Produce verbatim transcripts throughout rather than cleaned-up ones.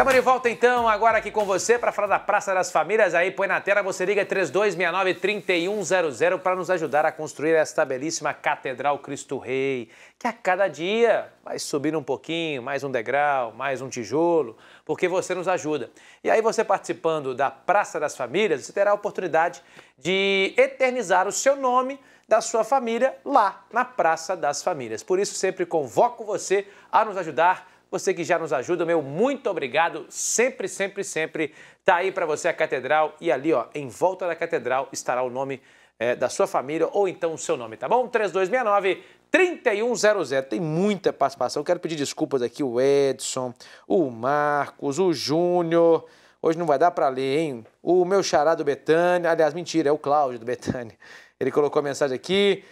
Estamos de volta então, agora aqui com você para falar da Praça das Famílias. Aí põe na tela, você liga trinta e dois sessenta e nove, trinta e um zero zero para nos ajudar a construir esta belíssima Catedral Cristo Rei, que a cada dia vai subindo um pouquinho, mais um degrau, mais um tijolo, porque você nos ajuda. E aí você participando da Praça das Famílias, você terá a oportunidade de eternizar o seu nome da sua família lá na Praça das Famílias. Por isso sempre convoco você a nos ajudar. Você que já nos ajuda, meu, muito obrigado. Sempre, sempre, sempre tá aí para você a Catedral. E ali, ó, em volta da Catedral estará o nome é, da sua família ou então o seu nome, tá bom? trinta e dois sessenta e nove, trinta e um zero zero. Tem muita participação. Quero pedir desculpas aqui o Edson, o Marcos, o Júnior. Hoje não vai dar para ler, hein? O meu xará do Betânia. Aliás, mentira, é o Cláudio do Betânia. Ele colocou a mensagem aqui.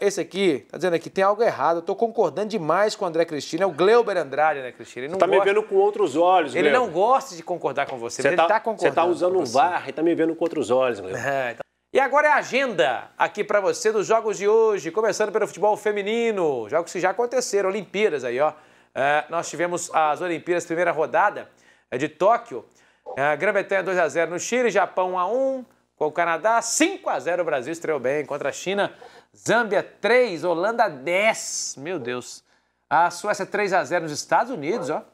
Esse aqui, tá dizendo aqui, tem algo errado. Eu tô concordando demais com o André Cristina. É o Gleuber Andrade, André Cristina. Ele não você tá gosta... me vendo com outros olhos, Gleuber. Ele não gosta de concordar com você, você mas tá, ele tá concordando. Você tá usando um V A R e tá me vendo com outros olhos, Gleuber. É, então... E agora é a agenda aqui pra você dos jogos de hoje. Começando pelo futebol feminino. Jogos que já aconteceram, Olimpíadas aí, ó. É, nós tivemos as Olimpíadas, primeira rodada de Tóquio. É, Grã-Bretanha dois a zero no Chile, Japão um a um com o Canadá, cinco a zero o Brasil, estreou bem contra a China. Zâmbia três, Holanda dez, meu Deus. A Suécia três a zero nos Estados Unidos, ó.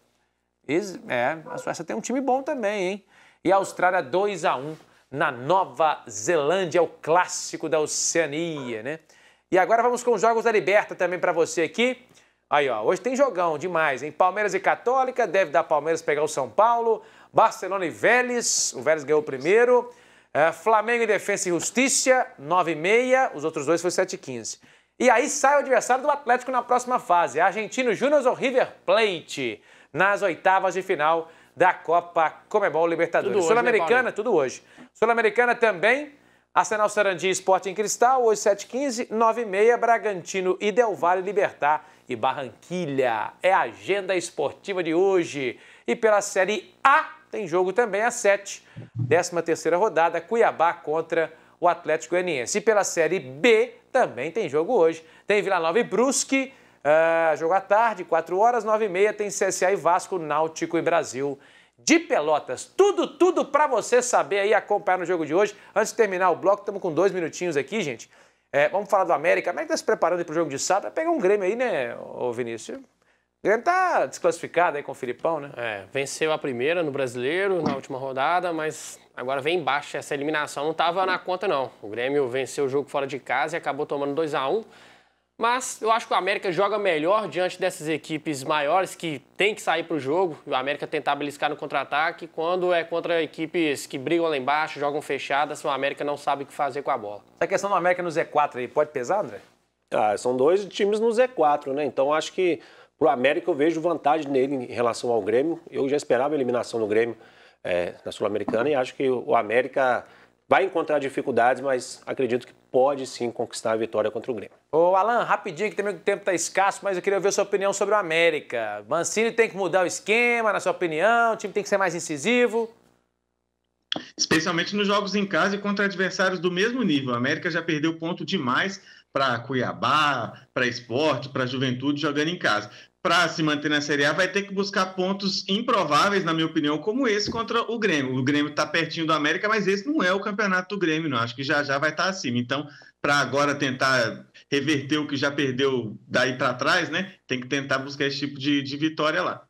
É, a Suécia tem um time bom também, hein? E a Austrália dois a um na Nova Zelândia, o clássico da Oceania, né? E agora vamos com os jogos da Liberta também pra você aqui. Aí, ó, hoje tem jogão demais, hein? Palmeiras e Católica, deve dar Palmeiras pegar o São Paulo. Barcelona e Vélez, o Vélez ganhou o primeiro. É, Flamengo e Defensa e Justiça, nove e meia, os outros dois foi sete e quinze. E aí sai o adversário do Atlético na próxima fase, Argentino Júnior ou River Plate, nas oitavas de final da Copa Comebol Libertadores. Sul-Americana, tudo hoje. Sul-Americana também, Arsenal Sarandi e Sporting Cristal, hoje sete e quinze, nove e meia, Bragantino e Del Valle, Libertar e Barranquilha. É a agenda esportiva de hoje. E pela Série A, tem jogo também às sete, décima terceira rodada, Cuiabá contra o Atlético Goianiense. E pela Série B também tem jogo hoje. Tem Vila Nova e Brusque, uh, jogo à tarde, quatro horas, nove e meia, tem C S A e Vasco, Náutico e Brasil de Pelotas. Tudo, tudo para você saber aí, acompanhar no jogo de hoje. Antes de terminar o bloco, estamos com dois minutinhos aqui, gente. É, vamos falar do América. A América está se preparando para o jogo de sábado. Vai pegar um Grêmio aí, né, ô Vinícius? O Grêmio tá desclassificado aí com o Filipão, né? É, venceu a primeira no Brasileiro, na última rodada, mas agora vem embaixo essa eliminação. Não tava na conta, não. O Grêmio venceu o jogo fora de casa e acabou tomando dois a um. Mas eu acho que o América joga melhor diante dessas equipes maiores que tem que sair pro jogo. O América tentar beliscar no contra-ataque. Quando é contra equipes que brigam lá embaixo, jogam fechadas, o América não sabe o que fazer com a bola. Essa questão do América no Z quatro aí pode pesar, André? Ah, são dois times no Z quatro, né? Então acho que... Para o América, eu vejo vantagem nele em relação ao Grêmio. Eu já esperava a eliminação do Grêmio é, na Sul-Americana e acho que o América vai encontrar dificuldades, mas acredito que pode sim conquistar a vitória contra o Grêmio. Ô, Alan, rapidinho, que também o tempo está escasso, mas eu queria ver a sua opinião sobre o América. Mancini tem que mudar o esquema, na sua opinião, o time tem que ser mais incisivo. Especialmente nos jogos em casa e contra adversários do mesmo nível. A América já perdeu ponto demais para Cuiabá, para Sport, para Juventude jogando em casa. Para se manter na Série A, vai ter que buscar pontos improváveis, na minha opinião, como esse contra o Grêmio. O Grêmio está pertinho do América, mas esse não é o campeonato do Grêmio, não. Acho que já já vai estar acima. Então, para agora tentar reverter o que já perdeu daí para trás, né? Tem que tentar buscar esse tipo de, de vitória lá.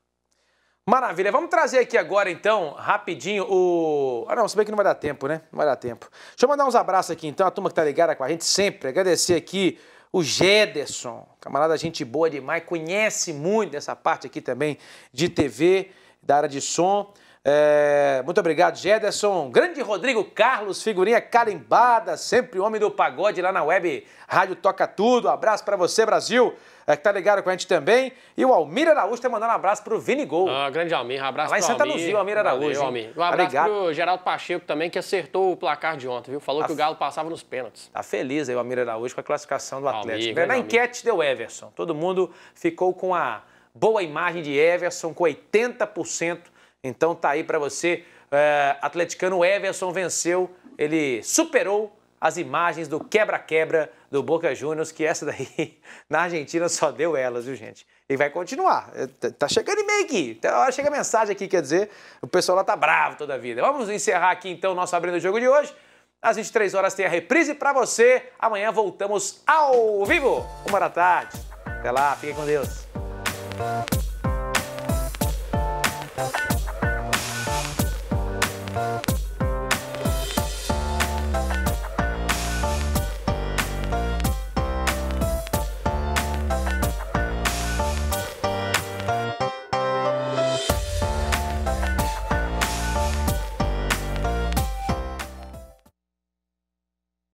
Maravilha, vamos trazer aqui agora então, rapidinho, o... Ah não, se bem que não vai dar tempo, né? Não vai dar tempo. Deixa eu mandar uns abraços aqui então, a turma que tá ligada com a gente sempre, agradecer aqui o Gederson, camarada gente boa demais, conhece muito dessa parte aqui também de T V, da área de som. É... Muito obrigado, Gederson. Grande Rodrigo Carlos, figurinha carimbada, sempre homem do pagode lá na web, Rádio Toca Tudo, abraço pra você, Brasil. É, que tá ligado com a gente também. E o Almir Araújo tá mandando um abraço pro Vini Gol. Ah, grande Almir, um abraço lá pro Almir. Lá em Santa Luzia, o Almir Araújo. Valeu, um abraço tá pro Geraldo Pacheco também, que acertou o placar de ontem, viu? Falou tá que o Galo passava nos pênaltis. Tá feliz aí o Almir Araújo com a classificação do Almir, Atlético. Na Almir. Enquete deu Everson. Todo mundo ficou com a boa imagem de Everson, com oitenta por cento. Então tá aí pra você. É, atleticano Everson venceu, ele superou as imagens do quebra-quebra do Boca Juniors, que essa daí na Argentina só deu elas, viu, gente? E vai continuar. Tá chegando e-mail aqui. Tá hora chega mensagem aqui, quer dizer, o pessoal lá tá bravo toda a vida. Vamos encerrar aqui, então, o nosso Abrindo o Jogo de hoje. Às vinte e três horas tem a reprise pra você. Amanhã voltamos ao vivo, uma da tarde. Até lá, fiquem com Deus.